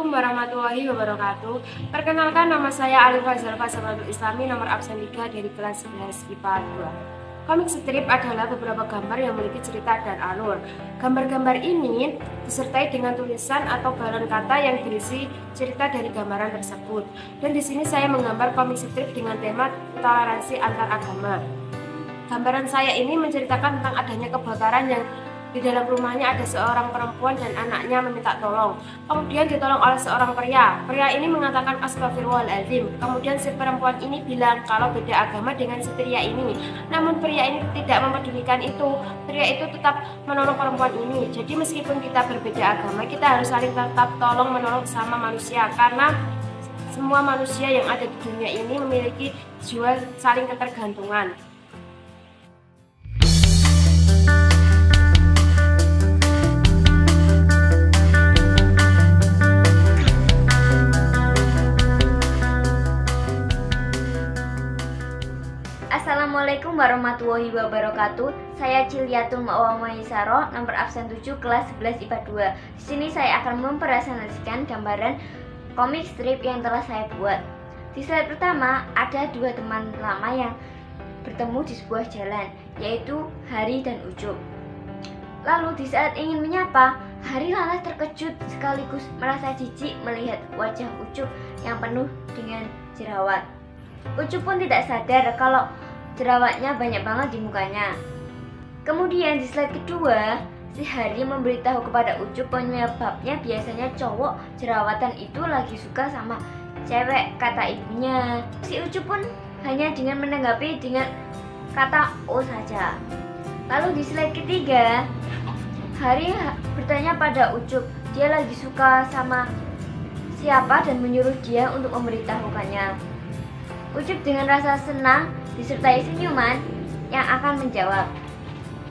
Assalamualaikum warahmatullahi wabarakatuh. Perkenalkan, nama saya Alif Hazrul Fasabilul Islami, nomor absen 3 dari kelas 11 IPA 2. Komik strip adalah beberapa gambar yang memiliki cerita dan alur. Gambar-gambar ini disertai dengan tulisan atau balon kata yang berisi cerita dari gambaran tersebut. Dan di sini saya menggambar komik strip dengan tema toleransi antar agama. Gambaran saya ini menceritakan tentang adanya kebakaran yang di dalam rumahnya ada seorang perempuan dan anaknya meminta tolong. Kemudian ditolong oleh seorang pria. Pria ini mengatakan astagfirullahaladzim. Kemudian si perempuan ini bilang kalau beda agama dengan si pria ini. Namun pria ini tidak mempedulikan itu. Pria itu tetap menolong perempuan ini. Jadi meskipun kita berbeda agama, kita harus saling tetap tolong menolong sama manusia. Karena semua manusia yang ada di dunia ini memiliki jiwa saling ketergantungan. Assalamualaikum warahmatullahi wabarakatuh. Saya Ciliatul Ma'wamwaisaro Ma, nomor absen 7 kelas 11 IPA 2. Di sini saya akan mempresentasikan gambaran komik strip yang telah saya buat. Di slide pertama ada dua teman lama yang bertemu di sebuah jalan, yaitu Hari dan Ucup. Lalu di saat ingin menyapa, Hari lantas terkejut sekaligus merasa jijik melihat wajah Ucup yang penuh dengan jerawat. Ucup pun tidak sadar kalau jerawatnya banyak banget di mukanya. Kemudian di slide kedua, si Hari memberitahu kepada Ucup penyebabnya biasanya cowok jerawatan itu lagi suka sama cewek, kata ibunya. Si Ucup pun hanya dengan menanggapi dengan kata oh saja. Lalu di slide ketiga, Hari bertanya pada Ucup dia lagi suka sama siapa dan menyuruh dia untuk memberitahukannya. Ucup dengan rasa senang disertai senyuman yang akan menjawab.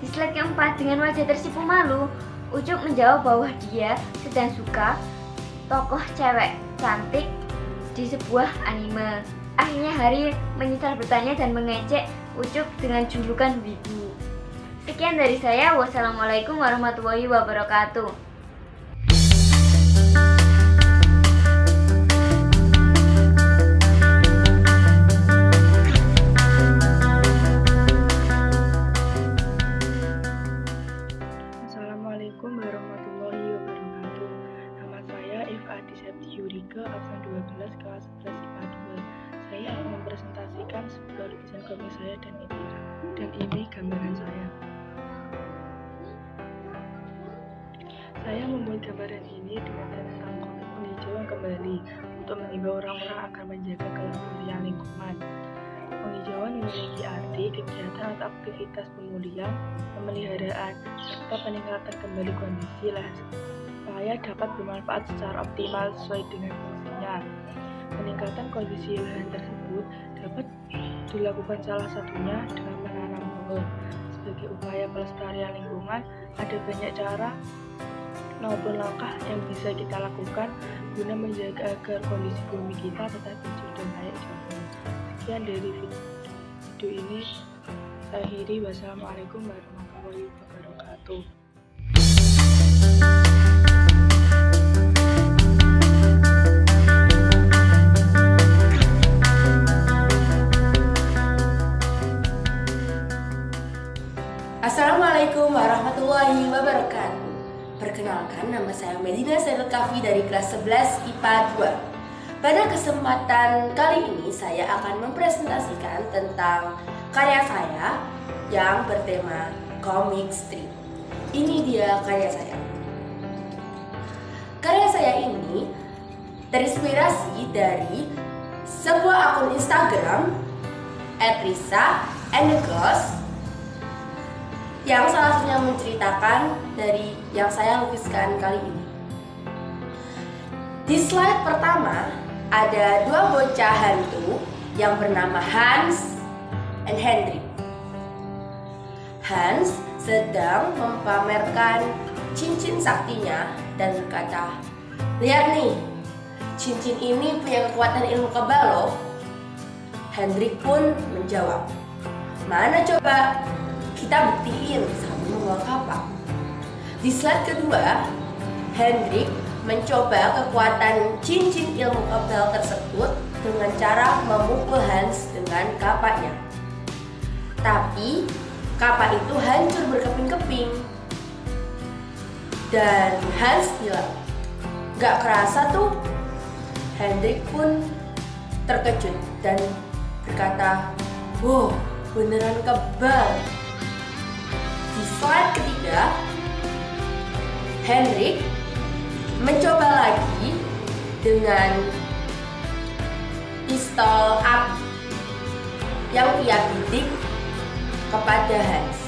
Di slide keempat, dengan wajah tersipu malu, Ucup menjawab bahwa dia sedang suka tokoh cewek cantik di sebuah anime. Akhirnya Hari menyesal bertanya dan mengejek Ucup dengan julukan Wibu. Sekian dari saya, wassalamualaikum warahmatullahi wabarakatuh. Saya membuat gambaran ini dengan tentang komik penghijauan kembali untuk mengimbau orang-orang akan menjaga kelestarian lingkungan. Penghijauan memiliki arti kegiatan atau aktivitas pemulihan, pemeliharaan, serta peningkatan kembali kondisi lahan supaya dapat bermanfaat secara optimal sesuai dengan fungsinya. Peningkatan kondisi lahan tersebut dapat dilakukan salah satunya dengan menanam pohon. Sebagai upaya pelestarian lingkungan, ada banyak cara maupun langkah yang bisa kita lakukan guna menjaga agar kondisi bumi kita tetap hijau dan layak dipakai. Sekian dari video ini, saya akhiri. Wassalamualaikum warahmatullahi wabarakatuh. Assalamualaikum warahmatullahi wabarakatuh. Perkenalkan, nama saya Medina Sainul Kafi dari kelas 11 IPA 2. Pada kesempatan kali ini saya akan mempresentasikan tentang karya saya yang bertema komik strip. Ini dia karya saya. Karya saya ini terinspirasi dari sebuah akun Instagram @Risa and the Ghost, yang salah satunya menceritakan dari yang saya lukiskan kali ini. Di slide pertama ada dua bocah hantu yang bernama Hans dan Hendrik. Hans sedang mempamerkan cincin saktinya dan berkata, "Lihat nih, cincin ini punya kekuatan ilmu kebal loh." Hendrik pun menjawab, "Mana coba? Kita buktiin sambil membawa kapak." Di slide kedua, Hendrik mencoba kekuatan cincin ilmu kebal tersebut dengan cara memukul Hans dengan kapaknya. Tapi kapak itu hancur berkeping-keping dan Hans hilang. Gak kerasa tuh, Hendrik pun terkejut dan berkata, "Wow, beneran kebal." Di slide ketiga, Hendrik mencoba lagi dengan pistol api yang ia bidik kepada Hans.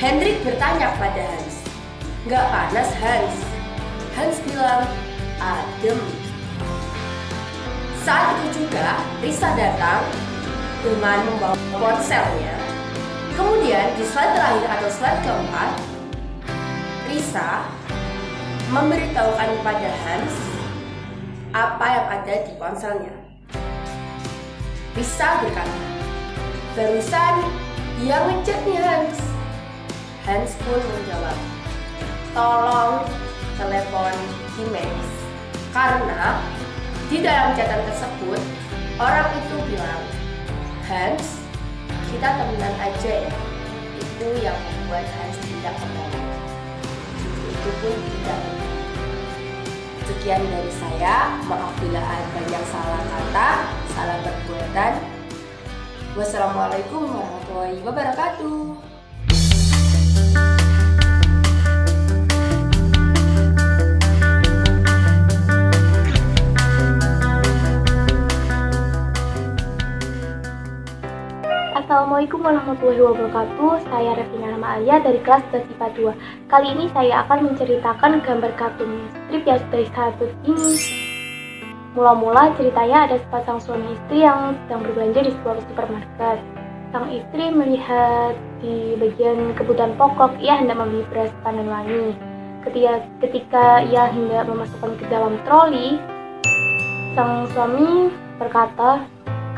Hendrik bertanya kepada Hans, "Nggak panas, Hans?" Hans bilang, "Adem." Saat itu juga Risa datang dengan membawa ponselnya. Kemudian di slide terakhir atau slide keempat, Risa memberitahukan kepada Hans apa yang ada di ponselnya. Risa berkata, "Barusan dia ngechat nih, Hans." Hans pun menjawab, "Tolong telepon Jimex." Karena di dalam catatan tersebut, orang itu bilang, "Hans, kita temenan aja ya." Itu yang membuat Hans tidak kembali. Itu pun tidak. Sekian dari saya. Maaf bila ada banyak salah kata, salah perbuatan. Wassalamualaikum warahmatullahi wabarakatuh. Assalamualaikum warahmatullahi wabarakatuh. Saya Raffina Nama Alia dari kelas 11IPA 2. Kali ini saya akan menceritakan gambar kartun strip yang sudah saya buat ini. Mula-mula ceritanya ada sepasang suami istri yang sedang berbelanja di sebuah supermarket. Sang istri melihat di bagian kebutuhan pokok ia hendak membeli beras pandan wangi. Ketika ia hendak memasukkan ke dalam troli, sang suami berkata,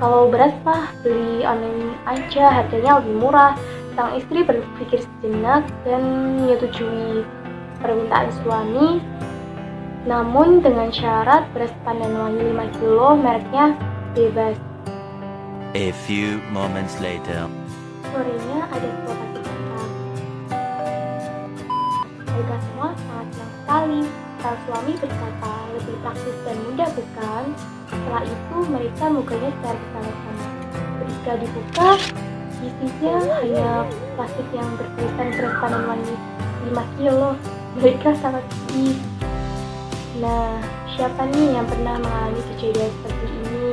"Kalau beras mah beli online aja, harganya lebih murah." Sang istri berpikir sejenak dan menyetujui permintaan suami. Namun dengan syarat beras pandan wangi 5 kilo mereknya bebas. A few moments later. Sorenya ada sebuah pabrik kacang. Harga semua sangat murah sekali. Sang suami berkata, "Lebih praktis dan mudah bukan?" Setelah itu mereka membukanya secara bersama-sama. Ketika dibuka, isinya hanya plastik yang bertulisan beras pandan wangi 5 kilo. Mereka sangat sedih. Nah, siapa nih yang pernah mengalami kejadian seperti ini?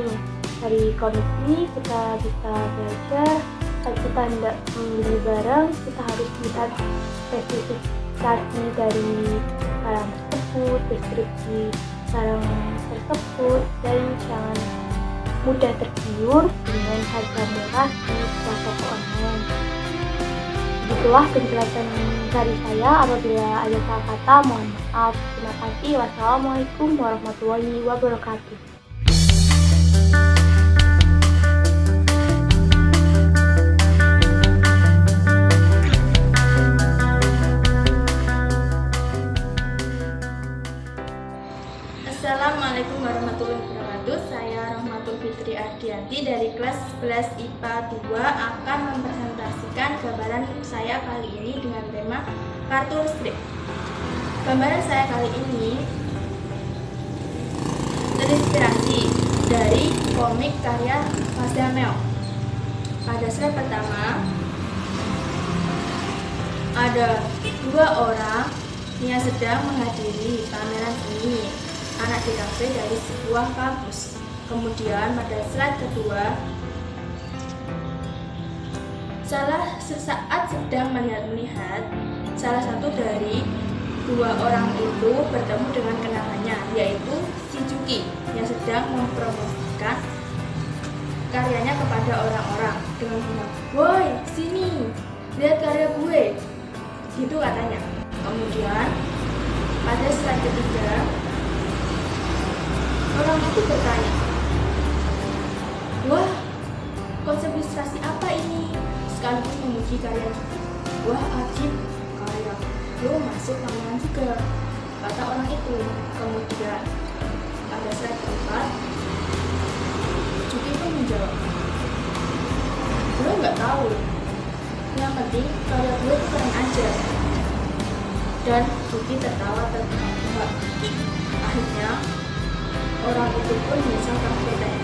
Dari kondisi ini kita bisa belajar. Saat kita hendak membeli barang, kita harus melihat spesifikasi dari barang tersebut, deskripsi barang tersebut, dan jangan mudah tergiur dengan harga murah di toko online. Begitulah penjelasan dari saya. Apabila ada salah kata, mohon maaf. Terima kasih. Wassalamualaikum warahmatullahi wabarakatuh. Assalamualaikum warahmatullahi wabarakatuh. Saya Rahmatul Fitri Ardiyanti dari kelas 11 IPA 2 akan mempresentasikan gambaran saya kali ini dengan tema kartun strip. Gambaran saya kali ini terinspirasi dari komik karya Mas Damel. Pada slide pertama ada dua orang yang sedang menghadiri pameran ini anak di kafe dari sebuah kampus. Kemudian pada slide kedua, salah sesaat sedang melihat salah satu dari dua orang itu bertemu dengan kenalannya, yaitu si Juki yang sedang mempromosikan karyanya kepada orang-orang dengan bilang, "Woi, sini, lihat karya gue," gitu katanya. Kemudian pada slide ketiga, orang itu bertanya, "Wah, konsep ilustrasi apa ini?" Sekaligus memuji karya. "Wah, ajib, karya lo masuk pameran juga." kata orang itu. Kemudian pada saat tempat Juki pun menjawab, gue nggak tahu, yang penting karya gue tuh keren aja. Dan Juki tertawa terbahak. Akhirnya orang itu pun bisa terpilih.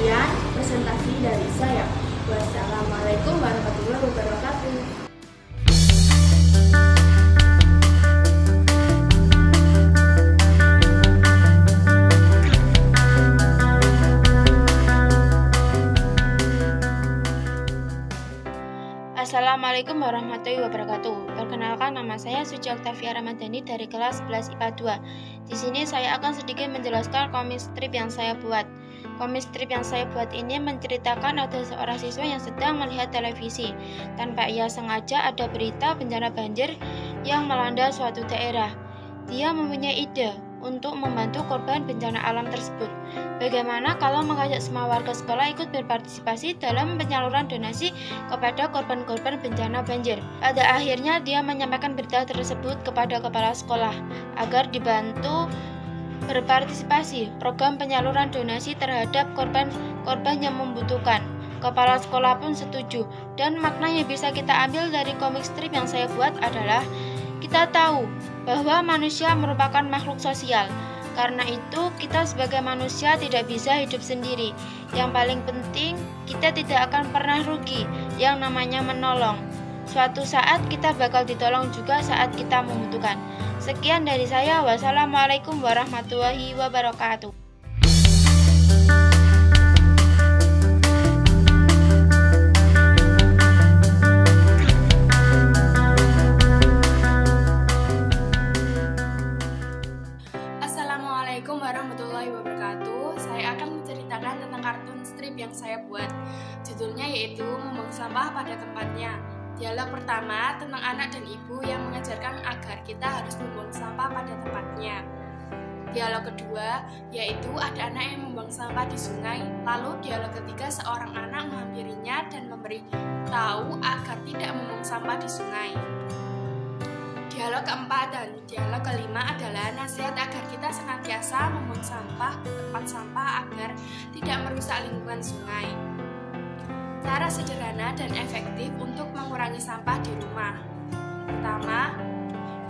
Sekian presentasi dari saya. Wassalamualaikum warahmatullahi wabarakatuh. Assalamualaikum warahmatullahi wabarakatuh. Perkenalkan, nama saya Suci Oktavia Ramadhani dari kelas 11 IPA 2. Di sini saya akan sedikit menjelaskan komik strip yang saya buat. Komik strip yang saya buat ini menceritakan ada seorang siswa yang sedang melihat televisi. Tanpa ia sengaja ada berita bencana banjir yang melanda suatu daerah. Dia mempunyai ide untuk membantu korban bencana alam tersebut. Bagaimana kalau mengajak semua warga sekolah ikut berpartisipasi dalam penyaluran donasi kepada korban-korban bencana banjir? Pada akhirnya dia menyampaikan berita tersebut kepada kepala sekolah agar dibantu berpartisipasi program penyaluran donasi terhadap korban-korban yang membutuhkan. Kepala sekolah pun setuju, dan makna yang bisa kita ambil dari komik strip yang saya buat adalah kita tahu bahwa manusia merupakan makhluk sosial. Karena itu, kita sebagai manusia tidak bisa hidup sendiri. Yang paling penting, kita tidak akan pernah rugi yang namanya menolong. Suatu saat kita bakal ditolong juga saat kita membutuhkan. Sekian dari saya, wassalamualaikum warahmatullahi wabarakatuh. Dialog pertama tentang anak dan ibu yang mengajarkan agar kita harus membuang sampah pada tempatnya. Dialog kedua yaitu ada anak yang membuang sampah di sungai. Lalu dialog ketiga seorang anak menghampirinya dan memberi tahu agar tidak membuang sampah di sungai. Dialog keempat dan dialog kelima adalah nasihat agar kita senantiasa membuang sampah ke tempat sampah agar tidak merusak lingkungan sungai. Cara sederhana dan efektif untuk mengurangi sampah di rumah. Pertama,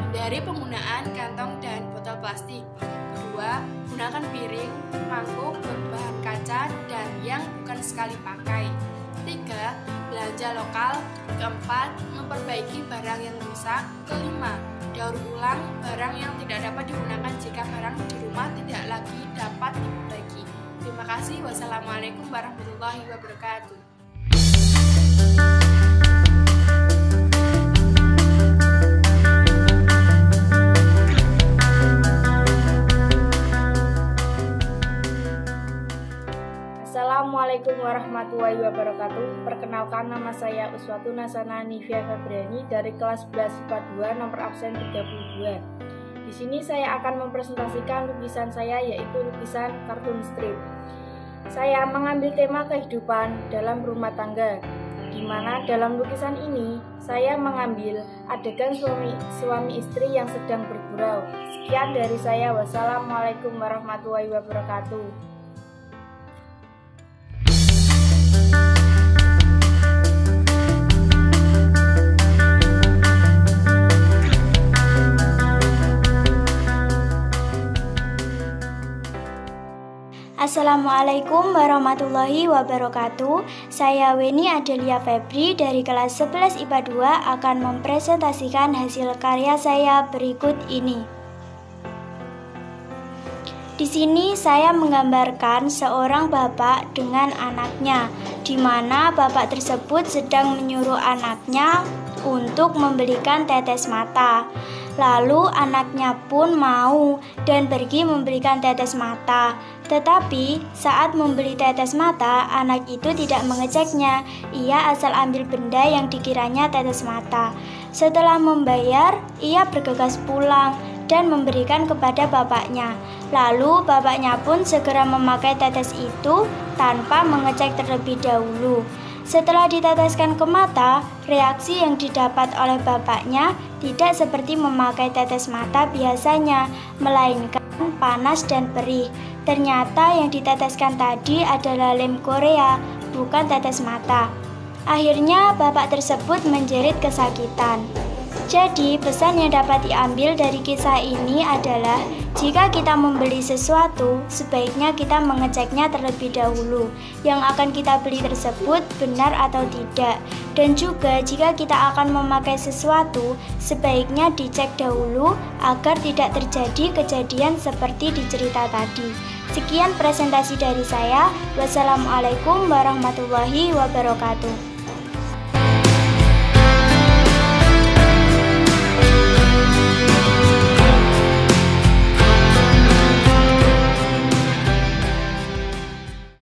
hindari penggunaan kantong dan botol plastik. Kedua, gunakan piring, mangkuk berbahan kaca dan yang bukan sekali pakai. Tiga, belanja lokal. Keempat, memperbaiki barang yang rusak. Kelima, daur ulang barang yang tidak dapat digunakan jika barang di rumah tidak lagi dapat diperbaiki. Terima kasih. Wassalamualaikum warahmatullahi wabarakatuh. Assalamualaikum warahmatullahi wabarakatuh. Perkenalkan, nama saya Uswatun Hasanah Nivia Febriani dari kelas 11 IPA 2 nomor absen 32. Di sini saya akan mempresentasikan lukisan saya, yaitu lukisan kartun strip. Saya mengambil tema kehidupan dalam rumah tangga, di mana dalam lukisan ini saya mengambil adegan suami istri yang sedang bergurau. Sekian dari saya. Wassalamualaikum warahmatullahi wabarakatuh. Assalamualaikum warahmatullahi wabarakatuh. Saya Weni Adelia Febri dari kelas 11 IPA 2 akan mempresentasikan hasil karya saya berikut ini. Di sini saya menggambarkan seorang bapak dengan anaknya, di mana bapak tersebut sedang menyuruh anaknya untuk membelikan tetes mata. Lalu anaknya pun mau dan pergi membelikan tetes mata. Tetapi saat membeli tetes mata, anak itu tidak mengeceknya. Ia asal ambil benda yang dikiranya tetes mata. Setelah membayar, ia bergegas pulang dan memberikan kepada bapaknya. Lalu bapaknya pun segera memakai tetes itu tanpa mengecek terlebih dahulu. Setelah diteteskan ke mata, reaksi yang didapat oleh bapaknya tidak seperti memakai tetes mata biasanya, melainkan panas dan perih. Ternyata yang diteteskan tadi adalah lem Korea, bukan tetes mata. Akhirnya bapak tersebut menjerit kesakitan. Jadi pesan yang dapat diambil dari kisah ini adalah jika kita membeli sesuatu, sebaiknya kita mengeceknya terlebih dahulu yang akan kita beli tersebut benar atau tidak. Dan juga jika kita akan memakai sesuatu, sebaiknya dicek dahulu agar tidak terjadi kejadian seperti di cerita tadi. Sekian presentasi dari saya. Wassalamualaikum warahmatullahi wabarakatuh.